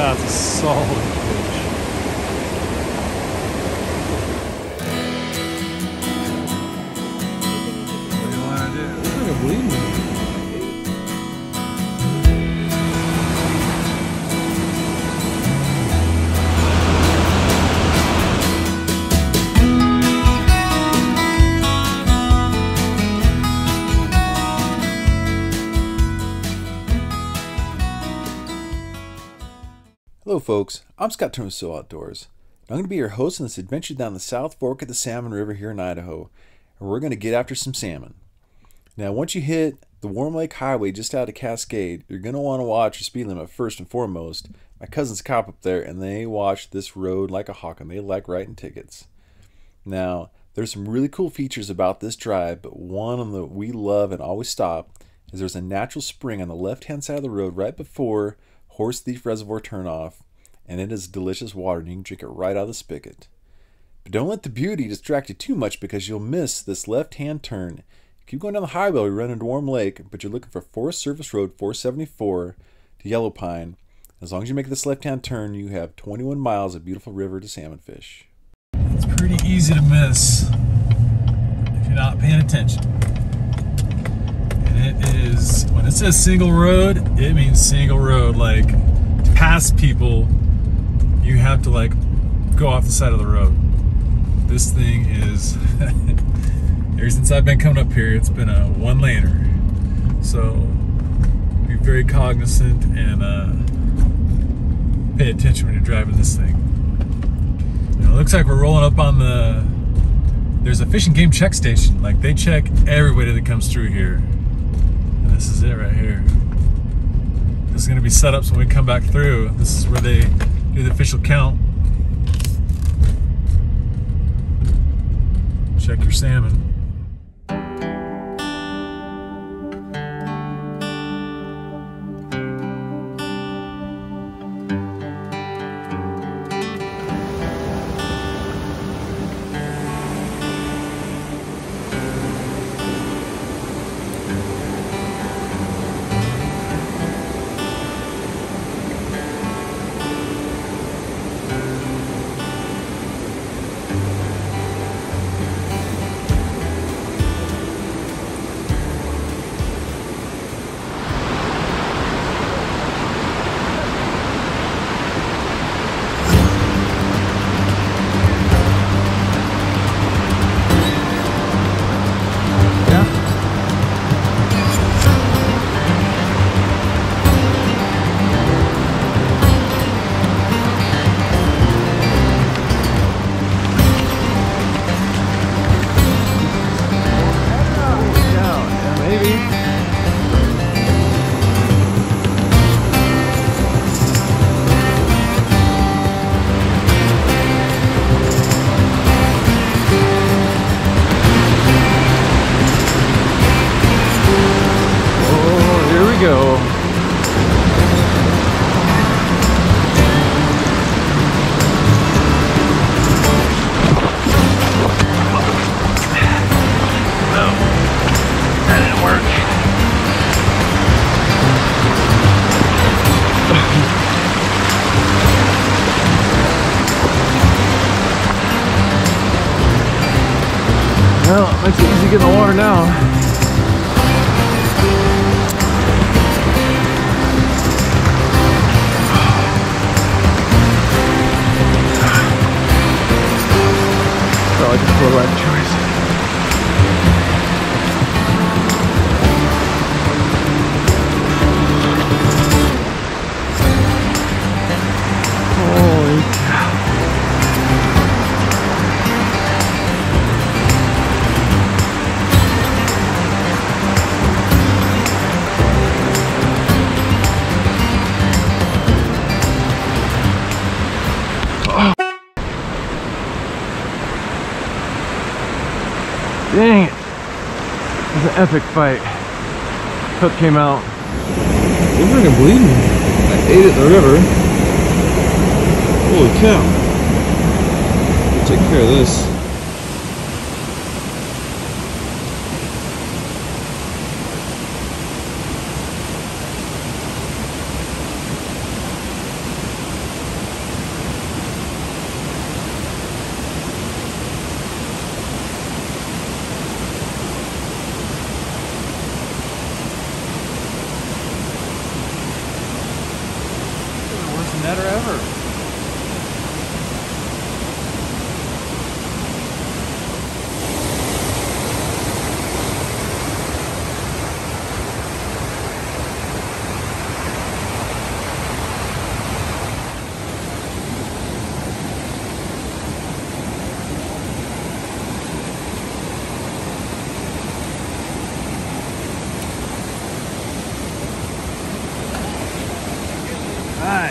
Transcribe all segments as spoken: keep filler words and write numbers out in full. That's a solid fish. What do you want to do? It's like a bleeding. Hello folks, I'm Scott Turner with Silhouette Outdoors. I'm going to be your host on this adventure down the South Fork of the Salmon River here in Idaho, and we're going to get after some salmon. Now once you hit the Warm Lake Highway just out of Cascade, you're going to want to watch your speed limit first and foremost. My cousins cop up there and they watch this road like a hawk and they like writing tickets. Now there's some really cool features about this drive, but one of them that we love and always stop is there's a natural spring on the left hand side of the road right before Horse Thief Reservoir turnoff, and it is delicious water and you can drink it right out of the spigot. But don't let the beauty distract you too much because you'll miss this left-hand turn. Keep going down the highway, we run into Warm Lake, but you're looking for Forest Service Road four seventy-four to Yellow Pine. As long as you make this left-hand turn, you have twenty-one miles of beautiful river to salmon fish. It's pretty easy to miss if you're not paying attention. It is, when it says single road, it means single road. Like, to pass people, you have to, like, go off the side of the road. This thing is, ever since I've been coming up here, it's been a one-laner. So, be very cognizant and uh, pay attention when you're driving this thing. You know, it looks like we're rolling up on the, there's a Fish and Game check station. Like, they check everybody that comes through here. This is it right here. This is going to be set up so when we come back through, this is where they do the official count. Check your salmon. It's easy to get in the water now. Probably just poor life choice. Holy cow. Dang it! It was an epic fight. Hook came out. It's freaking bleeding. I ate it in the river. Holy cow. We'll take care of this.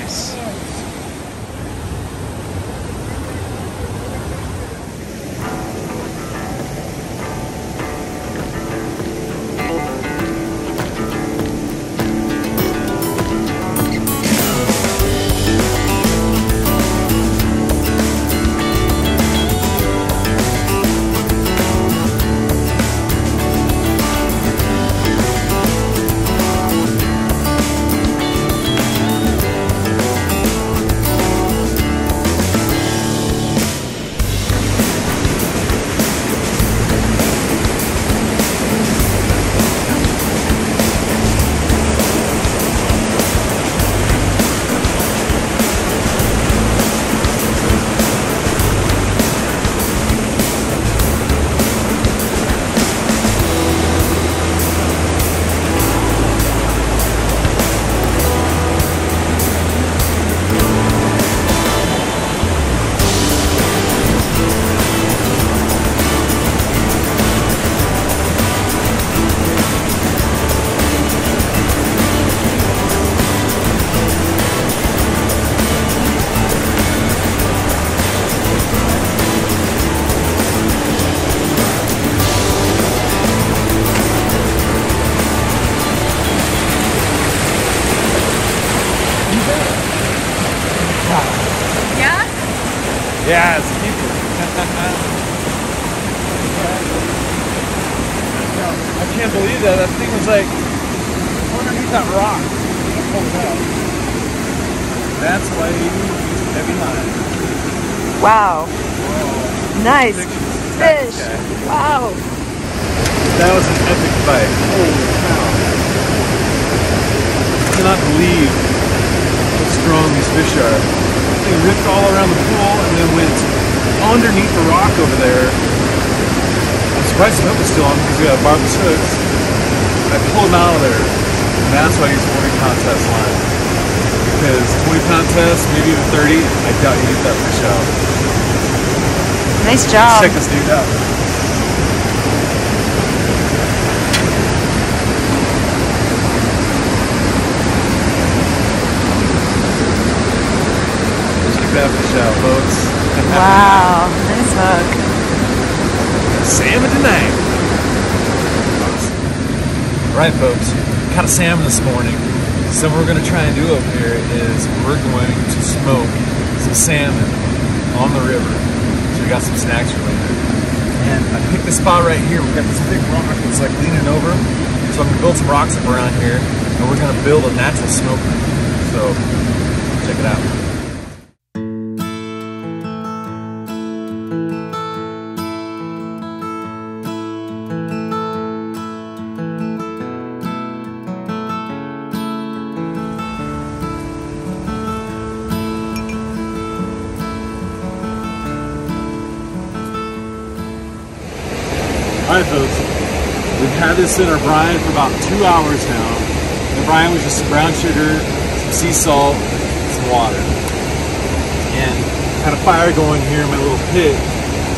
nice. Wow. Whoa. Nice. Fish. Okay. Wow. That was an epic bite. Holy cow. I cannot believe how strong these fish are. They ripped all around the pool and then went underneath the rock over there. I'm surprised the hook was still on because we had barbed hooks. I pulled them out of there. And that's why he's holding contest line. Because twenty pound test, maybe even thirty, I doubt you get that fish out. Nice job. Let's check this dude out. Check that fish out, folks. Wow, nice hook. Salmon tonight. Alright folks, caught a salmon this morning. So what we're going to try and do over here is we're going to smoke some salmon on the river. So we got some snacks for later. And I picked this spot right here. We've got this big rock that's like leaning over. So I'm going to build some rocks up around here. And we're going to build a natural smoke room. So check it out. Alright folks, we've had this in our brine for about two hours now. The brine was just some brown sugar, some sea salt, some water. And had a fire going here in my little pit.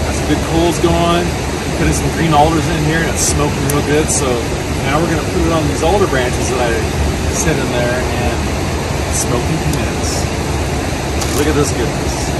Got some good coals going, put in some green alders in here and it's smoking real good. So now we're going to put it on these alder branches that I sit in there and smoking commence. Look at this goodness.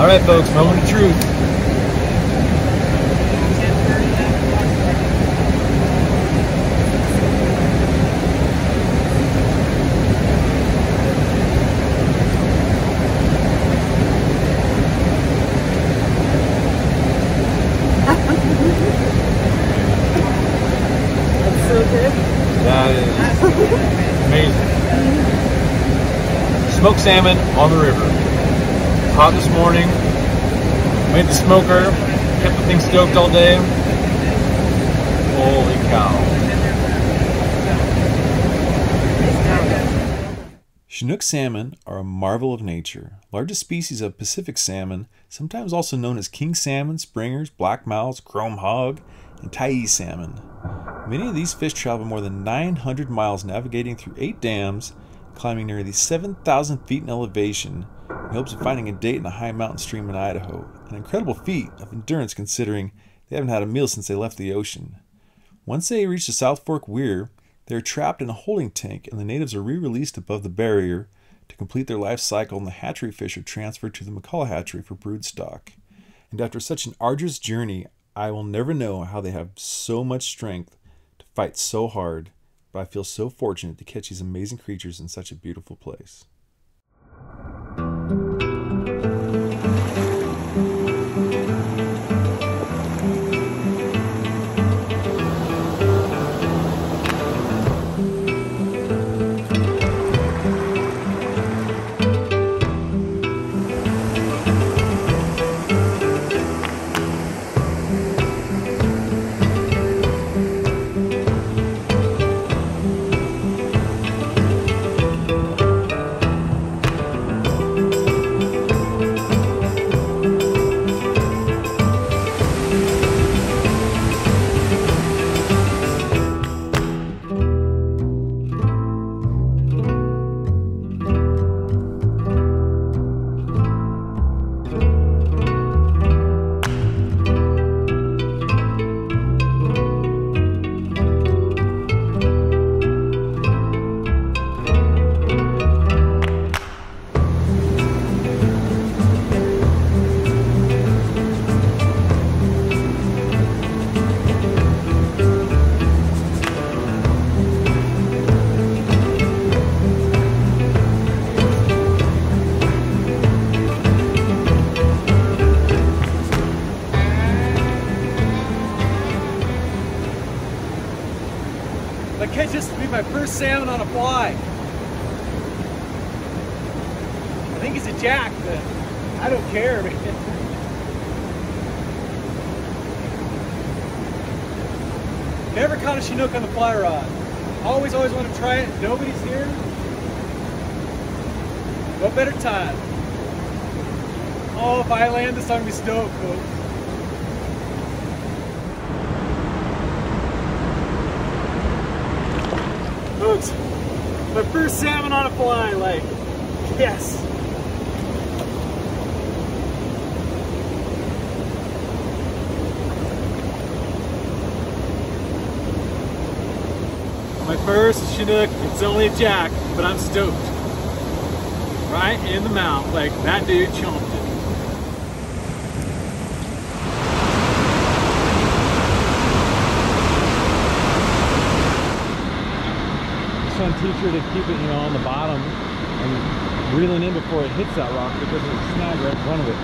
Alright folks, moment of truth. That's so good. That is amazing. Smoked salmon on the river. Hot this morning, made the smoker, kept the thing stoked all day. Holy cow. Chinook salmon are a marvel of nature. Largest species of Pacific salmon, sometimes also known as king salmon, springers, blackmouths, chrome hog, and Tyee salmon. Many of these fish travel more than nine hundred miles navigating through eight dams, climbing nearly seven thousand feet in elevation in hopes of finding a date in a high mountain stream in Idaho. An incredible feat of endurance considering they haven't had a meal since they left the ocean. Once they reach the South Fork Weir, they are trapped in a holding tank and the natives are re-released above the barrier to complete their life cycle, and the hatchery fish are transferred to the McCall Hatchery for broodstock. And after such an arduous journey, I will never know how they have so much strength to fight so hard, but I feel so fortunate to catch these amazing creatures in such a beautiful place. Salmon on a fly. I think it's a jack, but I don't care. Never caught a Chinook on the fly rod. Always, always want to try it. Nobody's here. No better time. Oh, if I land this, I'm going to be stoked, folks. Folks, my first salmon on a fly, like, yes. My first Chinook, it's only a jack, but I'm stoked. Right in the mouth, like that dude chomped it. Teacher to keep it, you know, on the bottom and reeling in before it hits that rock because there's a snag right in front of it.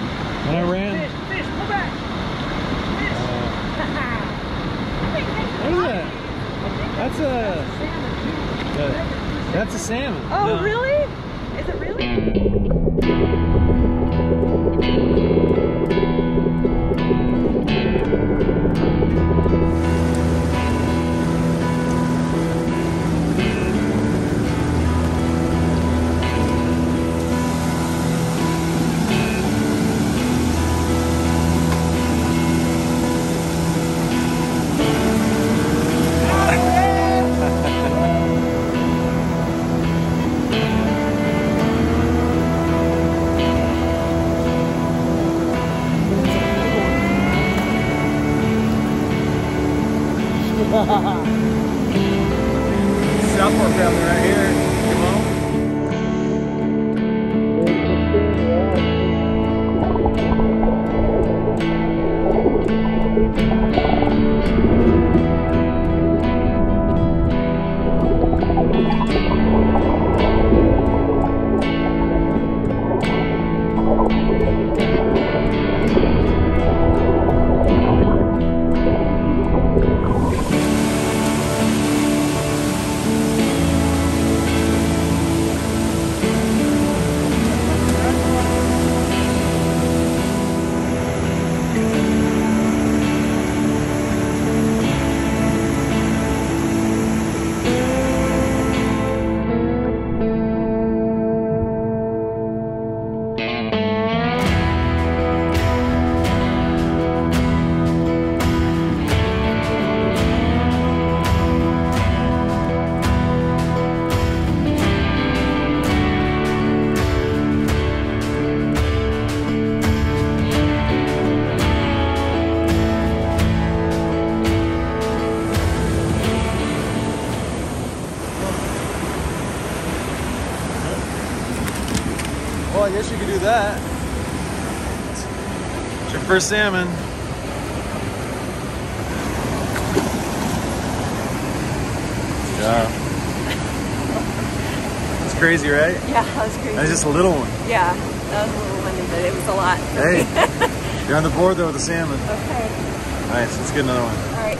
When I ran, fish, fish, pull back. Fish. Uh, what is that? That's a uh, that's a salmon. Oh, no. Really? Is it really? that. It's your first salmon. Yeah. That's crazy, right? Yeah, that was crazy. That was just a little one. Yeah, that was a little one, but it was a lot. Hey, you're on the board though with the salmon. Okay. Nice, let's get another one. All right.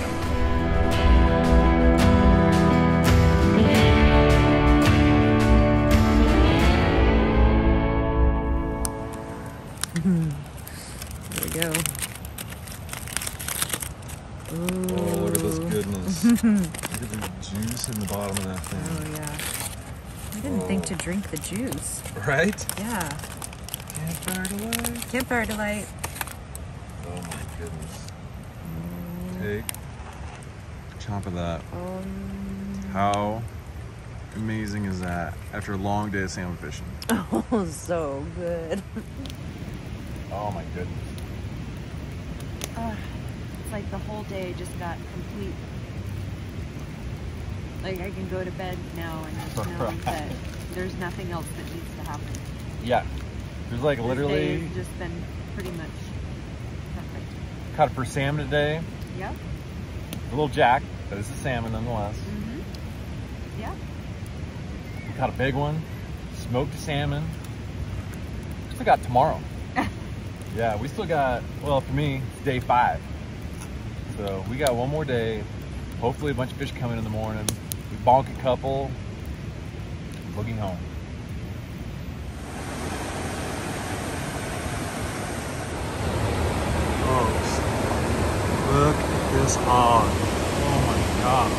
Look at the juice in the bottom of that thing. Oh, yeah. I didn't oh. think to drink the juice. Right? Yeah. Campfire delight. Campfire delight. Oh, my goodness. Mm. Take a chomp of that. Um. How amazing is that after a long day of salmon fishing? Oh, so good. Oh, my goodness. Uh, it's like the whole day just got complete. Like, I can go to bed now and just know right. that there's nothing else that needs to happen. Yeah. There's, like, literally... They've just been pretty much perfect. Caught for salmon today. Yeah. A little jack, but it's a salmon nonetheless. Mm-hmm. Yeah. We caught a big one. Smoked a salmon. Still got tomorrow. Yeah, we still got... Well, for me, it's day five. So, we got one more day. Hopefully a bunch of fish come in in the morning. We bonk a couple, looking home. Folks, look at this hog. Oh my gosh.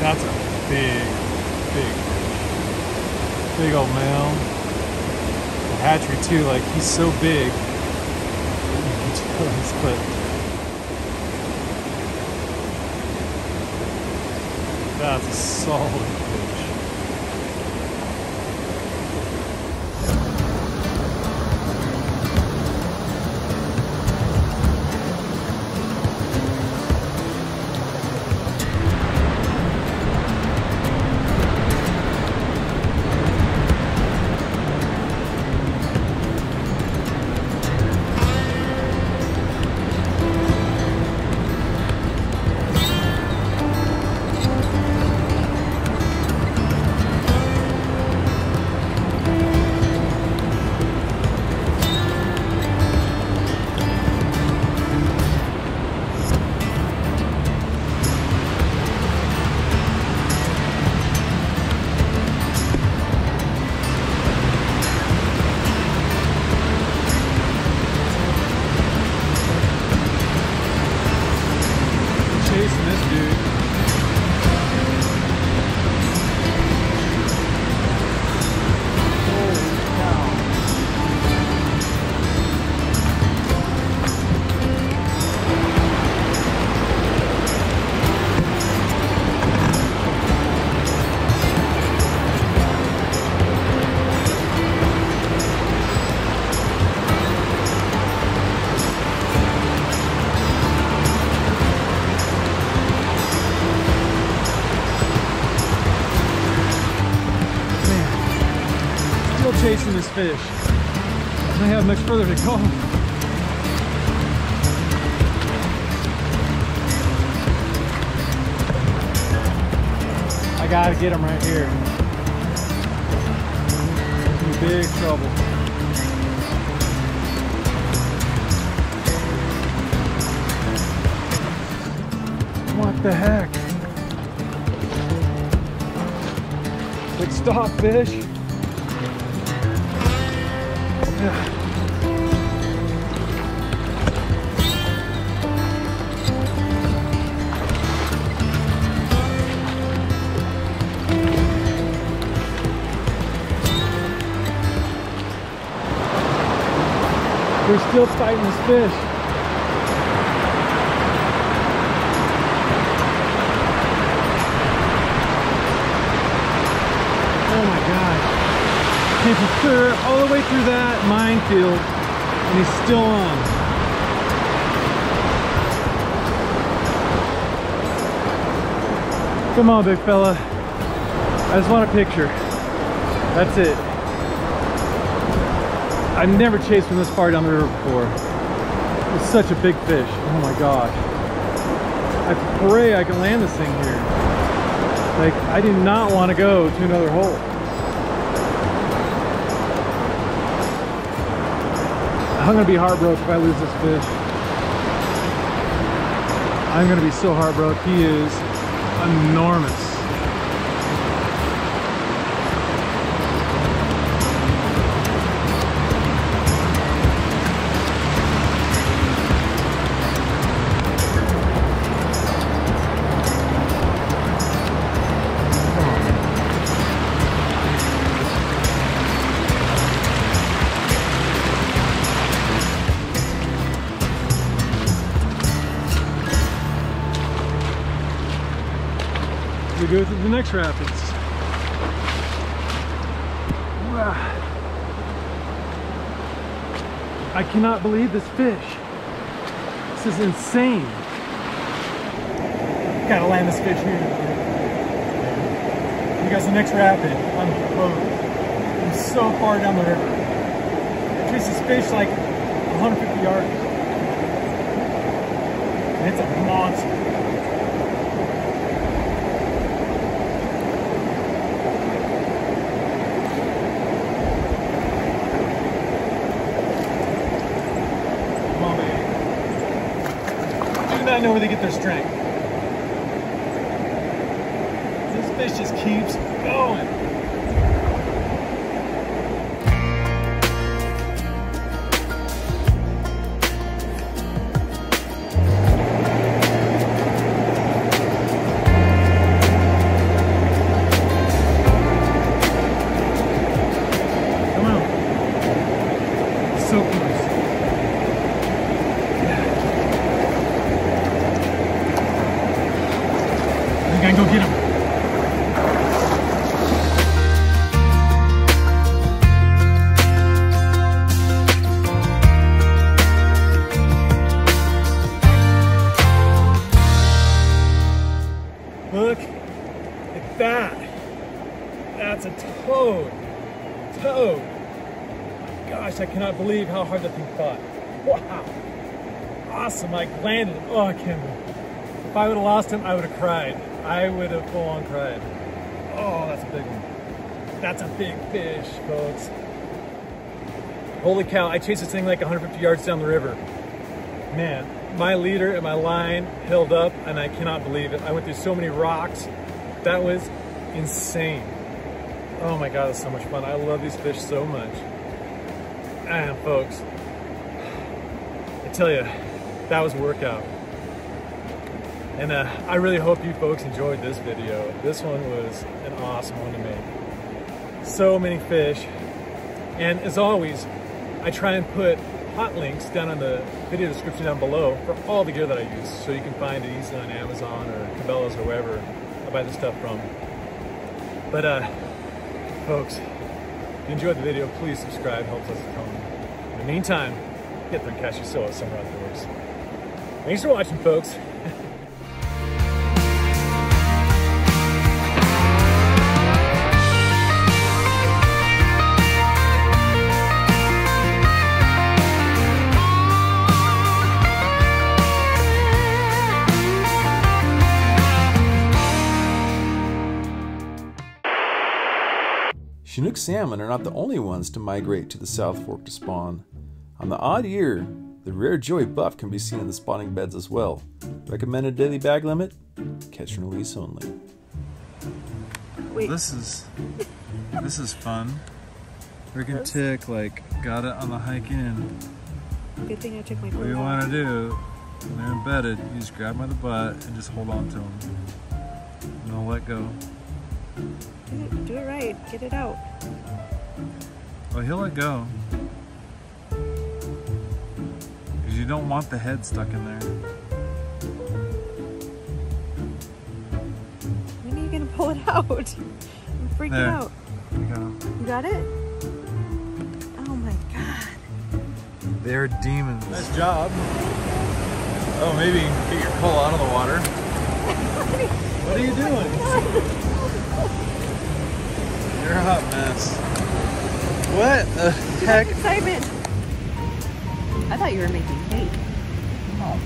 That's a big, big, big old male. The hatchery too, like he's so big. But that's a solid fish. Chasing this fish. I don't have much further to go. I gotta get him right here. I'm in big trouble. What the heck? Like, stop, fish. We're still fighting this fish. Oh my gosh. He's through, all the way through that minefield, and he's still on. Come on, big fella. I just want a picture. That's it. I've never chased from this far down the river before. It's such a big fish. Oh my gosh. I pray I can land this thing here. Like, I do not want to go to another hole. I'm gonna be heartbroken if I lose this fish. I'm gonna be so heartbroken. He is enormous. Go through the next rapids. Wow. I cannot believe this fish. This is insane. Gotta land this fish here. You guys, the next rapid on the boat. I'm so far down the river. I chased this fish like one hundred fifty yards. And it's a monster. Know where they get their strength. This fish just keeps going. Come on. So close. And go get him. Look at that. That's a toad. Toad. Gosh, I cannot believe how hard that thing fought. Wow. Awesome. I landed. Oh, I can't believe. If I would have lost him, I would have cried. I would have full on cried. Oh, that's a big one. That's a big fish, folks. Holy cow, I chased this thing like one hundred fifty yards down the river. Man, my leader and my line held up and I cannot believe it. I went through so many rocks. That was insane. Oh my God, that's so much fun. I love these fish so much. And folks, I tell you, that was a workout. And uh, I really hope you folks enjoyed this video. This one was an awesome one to make. So many fish. And as always, I try and put hot links down in the video description down below for all the gear that I use. So you can find it easily on Amazon or Cabela's or wherever I buy this stuff from. But uh, folks, if you enjoyed the video, please subscribe. It helps us a ton. In the meantime, get there and catch your silhouette somewhere outdoors. Thanks for watching, folks. Chinook salmon are not the only ones to migrate to the South Fork to spawn. On the odd year, the rare joey buff can be seen in the spawning beds as well. Recommended daily bag limit? Catch and release only. Wait. This is this is fun. Friggin' tick, like, got it on the hike in. Good thing I took my. What you want to do when they're embedded? You just grab them by the butt and just hold on to them. And they'll let go. Do it, do it right. Get it out. Well, he'll let go. Because you don't want the head stuck in there. When are you going to pull it out? I'm freaking there. Out. You got him. You got it? Oh my God. They're demons. Nice job. Oh, maybe get your pole out of the water. What are you doing? You're a hot mess. What the heck? Excitement. I thought you were making cake. Oh.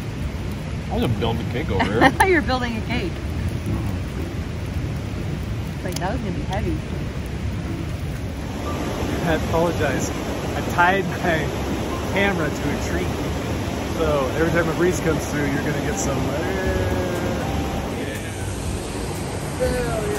I was gonna build a cake over here. I thought you were building a cake. It's like, that was gonna be heavy. I apologize. I tied my camera to a tree. So every time a breeze comes through, you're gonna get some. Yeah.